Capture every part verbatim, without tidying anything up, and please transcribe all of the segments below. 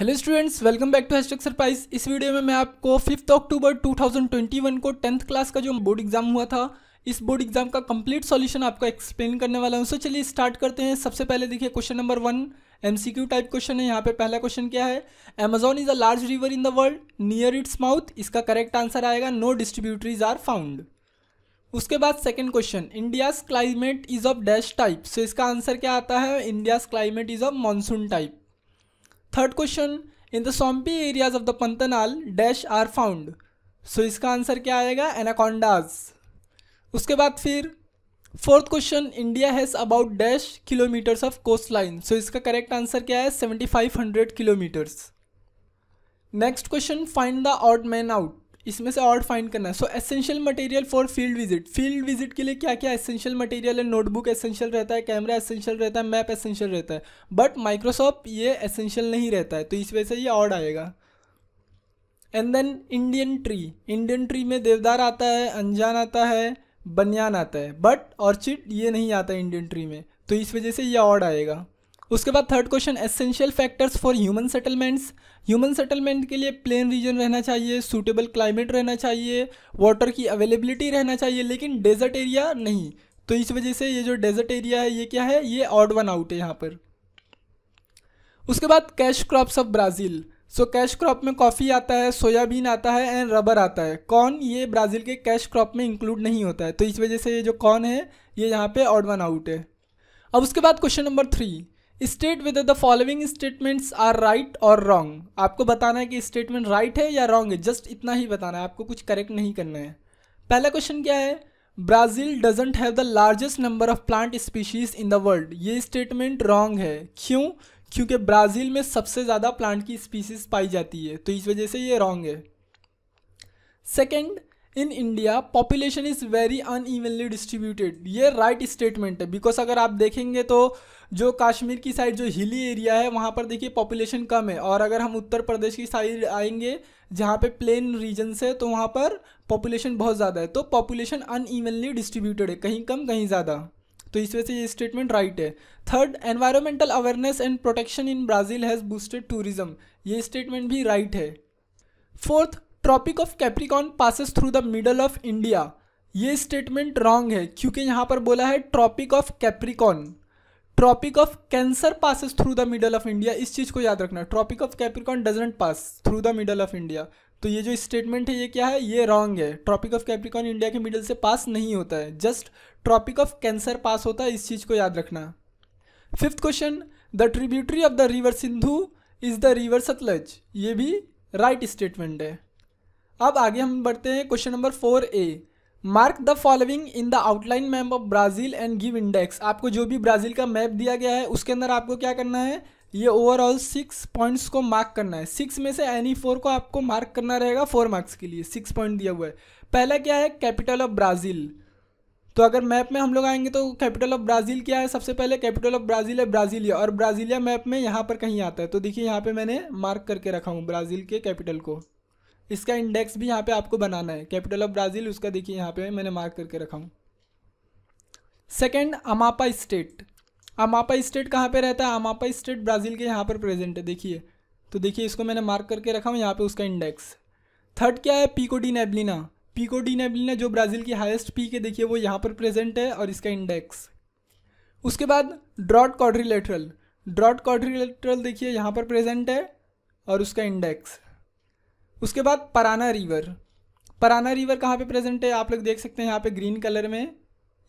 Hello students, welcome back to एस्ट्रक्सर। इस video में मैं आपको पाँच अक्टूबर दो हज़ार इक्कीस को टेंथ क्लास का जो बोर्ड एग्जाम हुआ था, इस बोर्ड एग्जाम का कंप्लीट सॉल्यूशन आपको एक्सप्लेन करने वाला हूं। सो चलिए स्टार्ट करते हैं। सबसे पहले देखिए question number one, MCQ type question है। यहाँ पे पहला क्वेश्चन क्या है, Amazon is a large river in the world near its mouth. इसका करेक्ट आंसर आएगा नो डिस्ट्रीब्यूटरीज आर फाउंड। उसके बाद second question, India's climate is of dash type. So इसका आंसर क्या आता है, India's climate is of monsoon type. Third question, in the swampy areas of the Pantanal dash are found. सो इसका answer क्या आएगा, anacondas. उसके बाद फिर fourth question, India has about dash kilometres of coast line. So इसका correct answer क्या है, seventy five hundred kilometres. Next question, find the odd man out. इसमें से ऑड फाइंड करना है। So essential material for field visit, field visit के लिए क्या क्या एसेंशियल मटेरियल है। नोटबुक एसेंशियल रहता है, कैमरा एसेंशियल रहता है, मैप एसेंशियल रहता है, बट माइक्रोसॉफ्ट ये एसेंशियल नहीं रहता है, तो इस वजह से ये ऑड आएगा। And then Indian tree, Indian tree में देवदार आता है, अंजान आता है, बनियान आता है, बट ऑर्चिड ये नहीं आता इंडियन ट्री में, तो इस वजह से ये ऑड आएगा। उसके बाद third question, essential factors for human settlements. Human settlement के लिए प्लेन रीजन रहना चाहिए, सूटेबल क्लाइमेट रहना चाहिए, वाटर की अवेलेबिलिटी रहना चाहिए, लेकिन डेजर्ट एरिया नहीं, तो इस वजह से ये जो डेजर्ट एरिया है ये क्या है, ये ऑड वन आउट है यहाँ पर। उसके बाद cash crops of Brazil. So cash crop में कॉफ़ी आता है, सोयाबीन आता है एंड रबर आता है। कॉर्न ये ब्राज़ील के कैश क्रॉप में इंक्लूड नहीं होता है, तो इस वजह से ये जो कॉर्न है ये यहाँ पर ऑड वन आउट है। अब उसके बाद question number three, state with the following statements are right और रॉन्ग। आपको बताना है कि स्टेटमेंट राइट है या रॉन्ग है, जस्ट इतना ही बताना है, आपको कुछ करेक्ट नहीं करना है। पहला क्वेश्चन क्या है, Brazil doesn't have the largest number of plant species in the world. ये स्टेटमेंट रॉन्ग है। क्यों? क्योंकि ब्राज़ील में सबसे ज़्यादा प्लांट की स्पीशीज पाई जाती है, तो इस वजह से ये रॉन्ग है। Second, in India population is very unevenly distributed. ये राइट right स्टेटमेंट है, बिकॉज अगर आप देखेंगे तो जो कश्मीर की साइड जो हिली एरिया है वहाँ पर देखिए पॉपुलेशन कम है, और अगर हम उत्तर प्रदेश की साइड आएंगे जहाँ पे प्लेन रीजन से तो वहाँ पर पॉपुलेशन बहुत ज़्यादा है, तो पॉपुलेशन अनइवनली डिस्ट्रीब्यूटेड है, कहीं कम कहीं ज़्यादा, तो इस वजह से ये स्टेटमेंट राइट है। Third, environmental awareness and protection in Brazil has boosted tourism. ये स्टेटमेंट भी राइट right है। Fourth, tropic of Capricorn passes through the middle of India. ये स्टेटमेंट रॉन्ग है, क्योंकि यहाँ पर बोला है tropic of Capricorn. Tropic of cancer passes through the middle of India, इस चीज़ को याद रखना। Tropic of Capricorn doesn't pass through the middle of India, तो ये जो स्टेटमेंट है ये क्या है, ये रॉन्ग है। ट्रॉपिक ऑफ कैप्रिकॉर्न इंडिया के मिडल से पास नहीं होता है, just tropic of cancer pass होता है, इस चीज़ को याद रखना। Fifth question, the tributary of the river Sindhu is the river Sutlej. ये भी राइट स्टेटमेंट है। अब आगे हम बढ़ते हैं question number four A, mark the following in the outline map of Brazil and give index. आपको जो भी ब्राज़ील का मैप दिया गया है उसके अंदर आपको क्या करना है, ये ओवरऑल सिक्स पॉइंट्स को मार्क करना है। सिक्स में से एनी फोर को आपको मार्क करना रहेगा, फोर मार्क्स के लिए सिक्स पॉइंट दिया हुआ है। पहला क्या है, कैपिटल ऑफ ब्राज़ील। तो अगर मैप में हम लोग आएंगे तो कैपिटल ऑफ ब्राज़ील क्या है, सबसे पहले कैपिटल ऑफ ब्राज़ील है ब्राज़ीलिया, और ब्राज़ीलिया मैप में यहाँ पर कहीं आता है, तो देखिए यहाँ पर मैंने मार्क करके रखा हूँ ब्राज़ील के कैपिटल को। इसका इंडेक्स भी यहाँ पे आपको बनाना है, कैपिटल ऑफ ब्राज़ील, उसका देखिए यहाँ पे मैंने मार्क करके रखा हूँ। Second, Amapa state. Amapa state कहाँ पे रहता है, अमापा स्टेट ब्राज़ील के यहाँ पर प्रेजेंट है, देखिए, तो देखिए इसको मैंने मार्क करके रखा हूँ यहाँ पे, उसका इंडेक्स। थर्ड क्या है, Pico D Neblina. Pico D Neblina जो ब्राज़ील की हाइस्ट पीक है, देखिए वो यहाँ पर प्रेजेंट है, और इसका इंडेक्स। उसके बाद ड्रॉट क्वाड्रिलेटरल। ड्रॉट क्वाड्रिलेटरल देखिए यहाँ पर प्रेजेंट है, और उसका इंडेक्स। उसके बाद पराना रिवर। पराना रिवर कहाँ पे प्रेजेंट है, आप लोग देख सकते हैं यहाँ पे ग्रीन कलर में,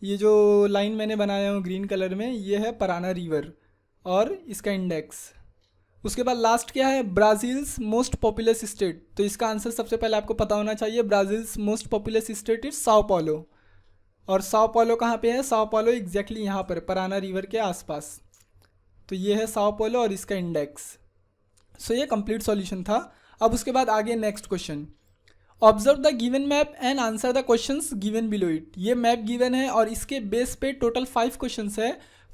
ये जो लाइन मैंने बनाया हूँ ग्रीन कलर में, ये है पराना रिवर और इसका इंडेक्स। उसके बाद लास्ट क्या है, ब्राज़ील्स मोस्ट पॉपुलस स्टेट। तो इसका आंसर सबसे पहले आपको पता होना चाहिए, Brazil's most populous state is Sao Paulo. और साओ पाउलो कहाँ पे है, साओ पाउलो एग्जैक्टली यहाँ पर पराना रिवर के आसपास, तो ये है साओ पाउलो और इसका इंडेक्स। सो ये कम्प्लीट सॉल्यूशन था। अब उसके बाद आगे next question, observe the given map and answer the questions given below it. ये मैप गिवन है और इसके बेस पे टोटल फाइव क्वेश्चंस है।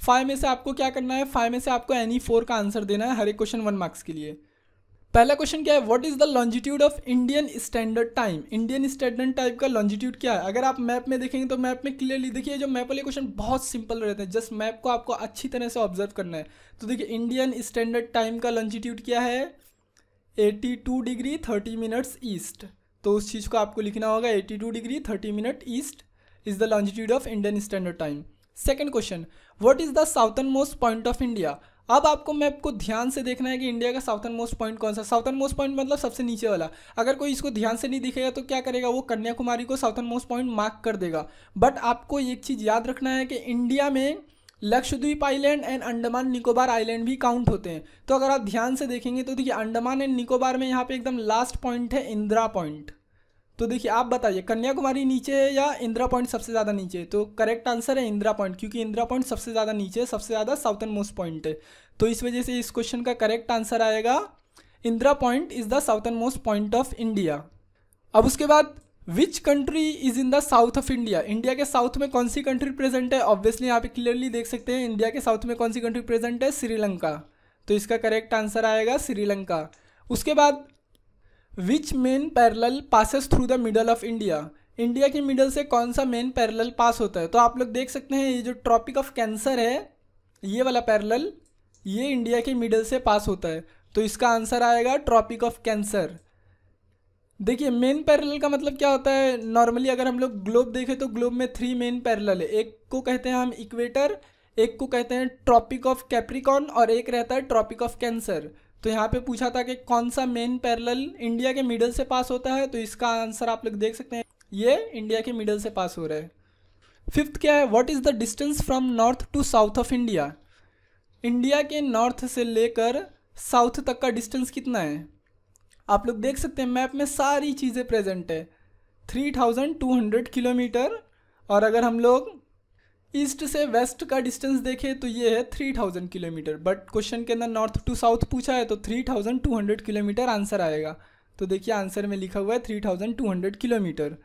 फाइव में से आपको क्या करना है, फाइव में से आपको एनी फोर का आंसर देना है, हर एक क्वेश्चन वन मार्क्स के लिए। पहला क्वेश्चन क्या है, what is the longitude of Indian standard time. Indian standard time का लॉन्जिट्यूड क्या है, अगर आप मैप में देखेंगे तो मैप में क्लियरली देखिए, जो मैप वाले क्वेश्चन बहुत सिंपल रहते हैं, जस्ट मैप को आपको अच्छी तरह से ऑब्जर्व करना है। तो देखिए इंडियन स्टैंडर्ड टाइम का लॉन्जिट्यूड क्या है, eighty two degree thirty minutes east. तो उस चीज़ को आपको लिखना होगा eighty two degree thirty minute east is the longitude of Indian standard time. Second question, what is the southern most point of India. अब आपको मैप को ध्यान से देखना है कि इंडिया का साउथर्न मोस्ट पॉइंट कौन सा। साउथर्न मोस्ट पॉइंट मतलब सबसे नीचे वाला। अगर कोई इसको ध्यान से नहीं दिखेगा तो क्या करेगा, वो कन्याकुमारी को साउथर्न मोस्ट पॉइंट मार्क कर देगा। बट आपको एक चीज़ याद रखना है कि इंडिया में Lakshadweep island and Andaman Nicobar island भी काउंट होते हैं। तो अगर आप ध्यान से देखेंगे तो देखिए अंडमान एंड निकोबार में यहाँ पे एकदम लास्ट पॉइंट है इंदिरा पॉइंट। तो देखिए आप बताइए कन्याकुमारी नीचे है या इंदिरा पॉइंट सबसे ज़्यादा नीचे है। तो करेक्ट आंसर है इंदिरा पॉइंट, क्योंकि इंदिरा पॉइंट सबसे ज़्यादा नीचे है, सबसे ज़्यादा साउथर्न मोस्ट पॉइंट है। तो इस वजह से इस क्वेश्चन का करेक्ट आंसर आएगा Indira point is the southern most point of India. अब उसके बाद which country is in the south of India. India के साउथ में कौन सी कंट्री प्रेजेंट है। ऑब्वियसली यहाँ पे क्लियरली देख सकते हैं इंडिया के साउथ में कौन सी कंट्री प्रेजेंट है, श्रीलंका। तो इसका करेक्ट आंसर आएगा श्रीलंका। उसके बाद which main parallel passes through the middle of India. India के मिडल से कौन सा मेन पैरेलल पास होता है। तो आप लोग देख सकते हैं ये जो ट्रॉपिक ऑफ कैंसर है ये वाला पैरेलल ये इंडिया के मिडल से पास होता है। तो इसका आंसर आएगा ट्रॉपिक ऑफ कैंसर। देखिए मेन पैरेलल का मतलब क्या होता है। नॉर्मली अगर हम लोग ग्लोब देखें तो ग्लोब में थ्री मेन पैरेलल है। एक को कहते हैं हम इक्वेटर, एक को कहते हैं ट्रॉपिक ऑफ कैप्रिकॉर्न और एक रहता है ट्रॉपिक ऑफ कैंसर। तो यहाँ पे पूछा था कि कौन सा मेन पैरेलल इंडिया के मिडल से पास होता है। तो इसका आंसर आप लोग देख सकते हैं ये इंडिया के मिडल से पास हो रहा है। फिफ्थ क्या है, what is the distance from north to south of India. India के नॉर्थ से लेकर साउथ तक का डिस्टेंस कितना है। आप लोग देख सकते हैं मैप में सारी चीज़ें प्रेजेंट है three thousand two hundred kilometre. और अगर हम लोग ईस्ट से वेस्ट का डिस्टेंस देखें तो ये है three thousand kilometre. But question के अंदर नॉर्थ टू साउथ पूछा है तो three thousand two hundred kilometre answer आएगा। तो देखिए आंसर में लिखा हुआ है three thousand two hundred kilometre.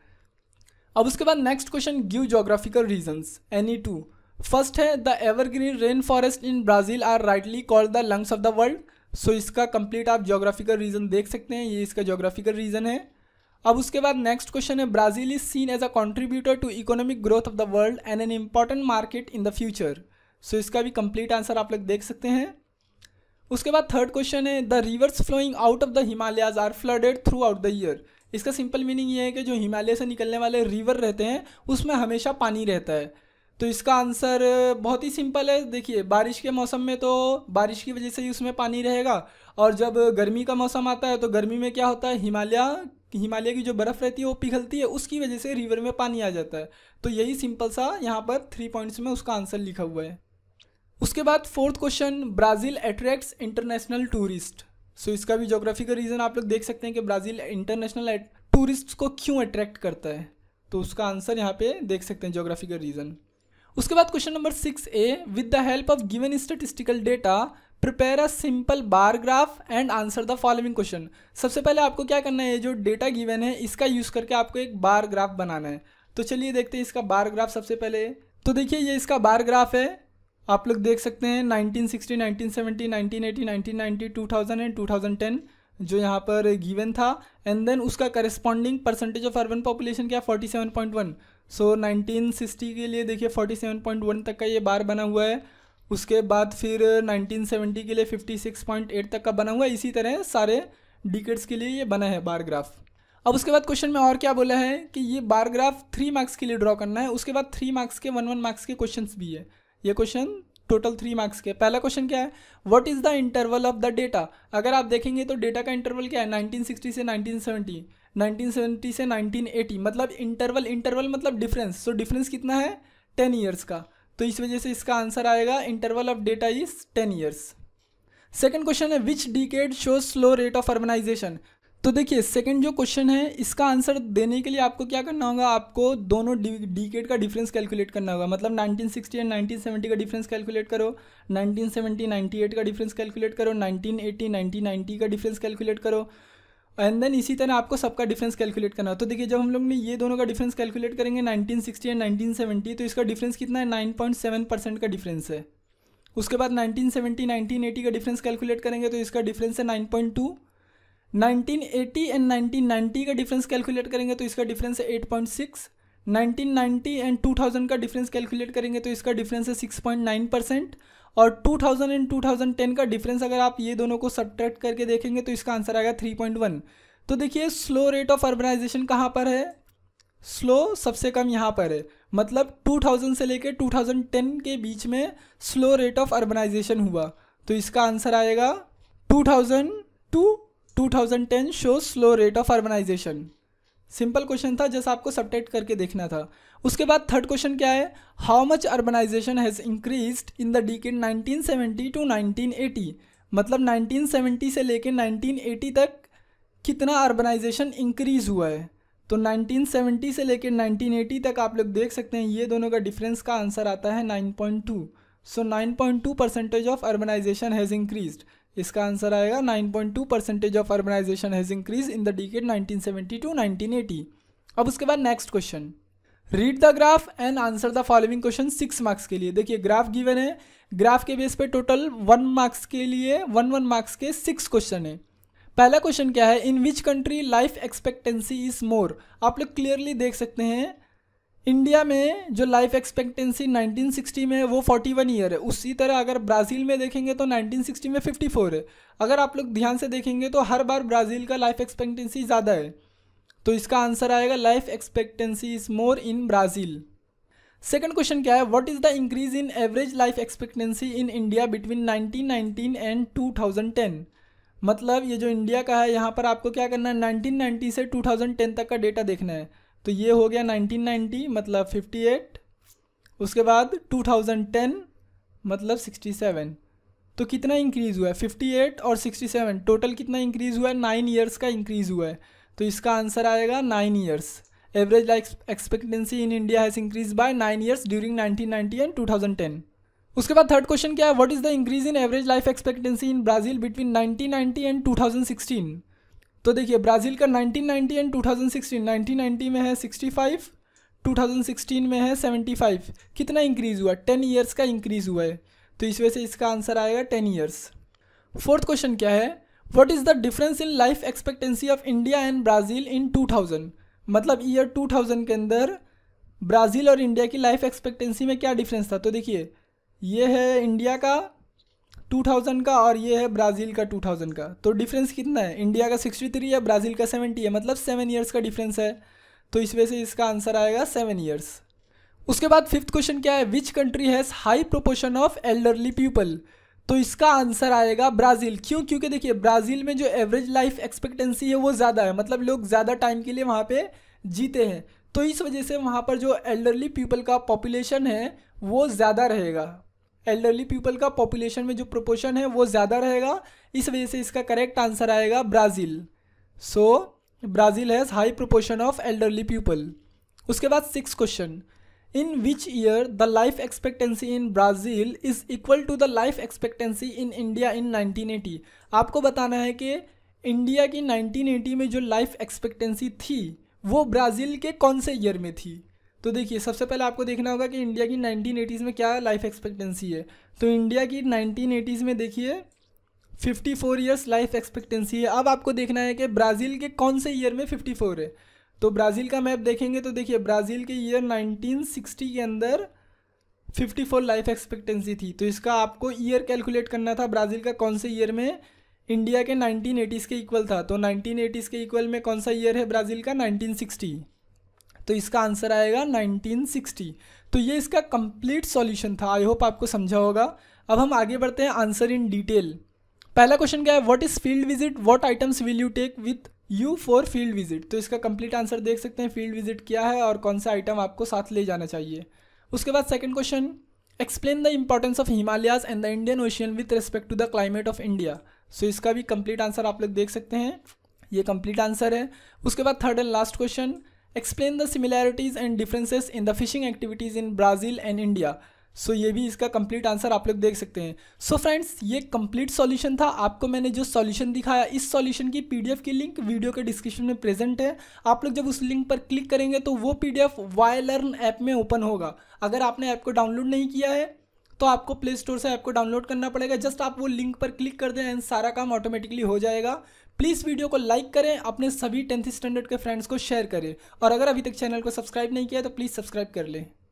अब उसके बाद next question, give geographical reasons any two. First है the evergreen rain forest in Brazil are rightly called the lungs of the world. So so, इसका कंप्लीट आप जोग्राफिकल रीजन देख सकते हैं, ये इसका जोग्राफिकल रीजन है। अब उसके बाद नेक्स्ट क्वेश्चन है, Brazil is seen as a contributor to economic growth of the world and an important market in the future. So इसका भी कंप्लीट आंसर आप लोग देख सकते हैं। उसके बाद थर्ड क्वेश्चन है, the rivers flowing out of the Himalayas are flooded throughout the year. इसका सिंपल मीनिंग ये है कि जो हिमालय से निकलने वाले रिवर रहते हैं उसमें हमेशा पानी रहता है। तो इसका आंसर बहुत ही सिंपल है। देखिए बारिश के मौसम में तो बारिश की वजह से ही उसमें पानी रहेगा, और जब गर्मी का मौसम आता है तो गर्मी में क्या होता है, हिमालय हिमालय की जो बर्फ़ रहती है वो पिघलती है, उसकी वजह से रिवर में पानी आ जाता है। तो यही सिंपल सा यहाँ पर थ्री पॉइंट्स में उसका आंसर लिखा हुआ है। उसके बाद fourth question, Brazil attracts international tourist. So इसका भी जोग्राफिकल रीज़न आप लोग देख सकते हैं कि ब्राज़ील इंटरनेशनल टूरिस्ट को क्यों अट्रैक्ट करता है। तो उसका आंसर यहाँ पर देख सकते हैं जोग्राफिकल रीज़न। उसके बाद question number six A, with the help of given statistical data prepare a simple bar graph and answer the following question. सबसे पहले आपको क्या करना है, जो डेटा गिवन है इसका यूज़ करके आपको एक बार ग्राफ बनाना है। तो चलिए देखते हैं इसका बार ग्राफ। सबसे पहले तो देखिए ये इसका बार ग्राफ है, आप लोग देख सकते हैं nineteen sixty, nineteen seventy, nineteen eighty, nineteen ninety, two thousand and two thousand ten जो यहाँ पर गिवन था। एंड देन उसका corresponding percentage of urban population क्या, forty seven point one. So nineteen sixty के लिए देखिए फोर्टी सेवन पॉइंट वन तक का ये बार बना हुआ है। उसके बाद फिर नाइनटीन सेवेंटी के लिए फिफ्टी सिक्स पॉइंट एट तक का बना हुआ है। इसी तरह सारे डिकेड्स के लिए ये बना है बार ग्राफ। अब उसके बाद क्वेश्चन में और क्या बोला है कि ये बार ग्राफ थ्री मार्क्स के लिए ड्रॉ करना है। उसके बाद थ्री मार्क्स के वन वन मार्क्स के क्वेश्चन भी है। ये क्वेश्चन टोटल थ्री मार्क्स के। पहला क्वेश्चन क्या है, what is the interval of the data. अगर आप देखेंगे तो डेटा का इंटरवल क्या है, नाइनटीन सिक्सटी से नाइनटीन सेवेंटी, नाइनटीन सेवेंटी से नाइनटीन एटी, मतलब इंटरवल इंटरवल मतलब डिफरेंस। सो डिफरेंस कितना है, टेन ईयर्स का। तो इस वजह से इसका आंसर आएगा interval of data is ten years. Second question है, which decade shows slow rate of urbanisation. तो देखिए सेकंड जो क्वेश्चन है इसका आंसर देने के लिए आपको क्या करना होगा, आपको दोनों डिकेड का डिफरेंस कैलकुलेट करना होगा। मतलब nineteen sixty and nineteen seventy का डिफरेंस कैलकुलेट करो, नाइनटीन सेवेंटी नाइनटी एट का डिफरेंस कैलकुलेट करो, नाइनटीन एटी नाइनटीन नाइंटी का डिफरेंस कैलकुलेट करो, एंड देन इसी तरह आपको सबका डिफरेंस कैलकुलेट करना है। तो देखिए जब हम लोग ने ये दोनों का डिफरेंस कैलकुलेट करेंगे nineteen sixty and nineteen seventy, तो इसका डिफरेंस कितना है, नाइन पॉइंट सेवन परसेंट का डिफरेंस है। उसके बाद नाइनटीन सेवेंटी नाइनटीन एटी का डिफरेंस कैलकुलेट करेंगे तो इसका डिफरेंस है nine point two, nineteen eighty and nineteen ninety का डिफरेंस कैलकुलेट करेंगे तो इसका डिफरेंस है eight point six, nineteen ninety and two thousand का डिफरेंस कैलकुलेट करेंगे तो इसका डिफरेंस है सिक्स पॉइंट नाइन परसेंट, और two thousand and two thousand ten का डिफरेंस अगर आप ये दोनों को सब्ट्रैक्ट करके देखेंगे तो इसका आंसर आएगा थ्री पॉइंट वन। तो देखिए स्लो रेट ऑफ अर्बनाइजेशन कहाँ पर है, स्लो सबसे कम यहाँ पर है, मतलब टू थाउज़ेंड से लेकर टू थाउज़ेंड टेन के बीच में स्लो रेट ऑफ अर्बनाइजेशन हुआ। तो इसका आंसर आएगा two thousand to two thousand ten show slow rate of urbanisation. Simple question था जैसा आपको सब्ट्रैक्ट करके देखना था। उसके बाद थर्ड क्वेश्चन क्या है, how much urbanisation has increased in the decade nineteen seventy to nineteen eighty, मतलब नाइनटीन सेवेंटी से लेकर नाइनटीन एटी तक कितना अर्बनाइजेशन इंक्रीज़ हुआ है। तो नाइनटीन सेवेंटी से लेकर नाइनटीन एटी तक आप लोग देख सकते हैं ये दोनों का डिफरेंस का आंसर आता है nine point two. So nine point two percentage of urbanisation has increased, इसका आंसर आएगा nine point two percentage of urbanisation has increase in the decade nineteen seventy to nineteen eighty. अब उसके बाद next question, read the graph and answer the following question six marks के लिए। देखिए graph given है, graph के base पे total one marks के लिए वन वन मार्क्स के सिक्स क्वेश्चन है। पहला क्वेश्चन क्या है, in which country life expectancy is more. आप लोग क्लियरली देख सकते हैं इंडिया में जो लाइफ एक्सपेक्टेंसी नाइनटीन सिक्सटी में है वो फोर्टी वन ईयर है। उसी तरह अगर ब्राज़ील में देखेंगे तो नाइनटीन सिक्सटी में फिफ्टी फोर है। अगर आप लोग ध्यान से देखेंगे तो हर बार ब्राज़ील का लाइफ एक्सपेक्टेंसी ज़्यादा है। तो इसका आंसर आएगा life expectancy is more in Brazil. Second question क्या है, what is the increase in average life expectancy in India between nineteen nineteen and two thousand ten. मतलब ये जो इंडिया का है यहाँ पर आपको क्या करना है, नाइनटीन नाइंटी से टू थाउज़ेंड टेन तक का डेटा देखना है। तो ये हो गया नाइनटीन नाइंटी मतलब फिफ्टी एट, उसके बाद टू थाउज़ेंड टेन मतलब सिक्सटी सेवन। तो कितना इंक्रीज़ हुआ है, फिफ्टी एट और सिक्सटी सेवन, टोटल कितना इंक्रीज़ हुआ है, नाइन इयर्स का इंक्रीज़ हुआ है। तो इसका आंसर आएगा nine years. Average life expectancy in India has increase by nine years during nineteen ninety and two thousand ten. उसके बाद थर्ड क्वेश्चन क्या है, what is the increase in average life expectancy in Brazil between nineteen ninety and two thousand sixteen. तो देखिए Brazil का nineteen ninety and two thousand sixteen, nineteen ninety में है sixty five, two thousand sixteen में है seventy five, कितना increase हुआ, ten years का इंक्रीज़ हुआ है। तो इस वजह से इसका आंसर आएगा टेन इयर्स। फोर्थ क्वेश्चन क्या है, what is the difference in life expectancy of India and Brazil in two thousand. मतलब ईयर टू थाउज़ेंड के अंदर ब्राज़ील और इंडिया की लाइफ एक्सपेक्टेंसी में क्या डिफरेंस था। तो देखिए ये है इंडिया का टू थाउज़ेंड का और ये है ब्राज़ील का टू थाउज़ेंड का। तो डिफरेंस कितना है, इंडिया का सिक्सटी थ्री है, ब्राज़ील का सेवेंटी है, मतलब सेवन इयर्स का डिफरेंस है। तो इस वजह से इसका आंसर आएगा सेवन इयर्स। उसके बाद फिफ्थ क्वेश्चन क्या है, which country has high proportion of elderly people. तो इसका आंसर आएगा ब्राज़ील। क्यों, क्योंकि देखिए ब्राज़ील में जो एवरेज लाइफ एक्सपेक्टेंसी है वो ज़्यादा है, मतलब लोग ज़्यादा टाइम के लिए वहाँ पर जीते हैं। तो इस वजह से वहाँ पर जो एल्डरली पीपल का पॉपुलेशन है वो ज़्यादा रहेगा, एल्डरली पीपल का पॉपुलेशन में जो प्रोपोर्शन है वो ज़्यादा रहेगा। इस वजह से इसका करेक्ट आंसर आएगा Brazil. So Brazil has high proportion of elderly people. उसके बाद six question, in which year the life expectancy in Brazil is equal to the life expectancy in India in nineteen eighty. आपको बताना है कि India की nineteen eighty में जो life expectancy थी वो ब्राज़ील के कौन से ईयर में थी। तो देखिए सबसे पहले आपको देखना होगा कि इंडिया की नाइनटीन एटीज़ में क्या लाइफ एक्सपेक्टेंसी है। तो इंडिया की नाइनटीन एटीज़ में देखिए fifty four years life expectancy है। अब आपको देखना है कि ब्राज़ील के कौन से ईयर में फिफ्टी फोर है। तो ब्राज़ील का मैप देखेंगे तो देखिए ब्राज़ील के ईयर नाइनटीन सिक्सटी के अंदर फिफ्टी फोर लाइफ एक्सपेक्टेंसी थी। तो इसका आपको ईयर कैलकुलेट करना था, ब्राज़ील का कौन से ईयर में इंडिया के नाइनटीन एटीज़ के इक्वल था। तो नाइनटीन एटीज़ के इक्वल में कौन सा ईयर है ब्राज़ील का, नाइनटीन सिक्सटी। तो इसका आंसर आएगा नाइनटीन सिक्सटी। तो ये इसका कंप्लीट सॉल्यूशन था, आई होप आपको समझा होगा। अब हम आगे बढ़ते हैं आंसर इन डिटेल। पहला क्वेश्चन क्या है, what is field visit, what items will you take with you for field visit. तो इसका कंप्लीट आंसर देख सकते हैं, फील्ड विजिट क्या है और कौन सा आइटम आपको साथ ले जाना चाहिए। उसके बाद second question, explain the importance of Himalayas and the Indian ocean with respect to the climate of India. So इसका भी कंप्लीट आंसर आप लोग देख सकते हैं, ये कंप्लीट आंसर है। उसके बाद third and last question, explain the similarities and differences in the fishing activities in Brazil and India. So ये भी इसका कंप्लीट आंसर आप लोग देख सकते हैं। सो so फ्रेंड्स, ये कंप्लीट सॉल्यूशन था। आपको मैंने जो सॉल्यूशन दिखाया इस सॉल्यूशन की पीडीएफ की लिंक वीडियो के डिस्क्रिप्शन में प्रेजेंट है। आप लोग जब उस लिंक पर क्लिक करेंगे तो वो पीडीएफ वाई लर्न ऐप में ओपन होगा। अगर आपने ऐप को डाउनलोड नहीं किया है तो आपको प्ले स्टोर से ऐप को डाउनलोड करना पड़ेगा। जस्ट आप वो लिंक पर क्लिक कर दें एंड सारा काम ऑटोमेटिकली हो जाएगा। प्लीज़ वीडियो को लाइक करें, अपने सभी टेंथ स्टैंडर्ड के फ्रेंड्स को शेयर करें और अगर अभी तक चैनल को सब्सक्राइब नहीं किया है तो प्लीज़ सब्सक्राइब कर लें।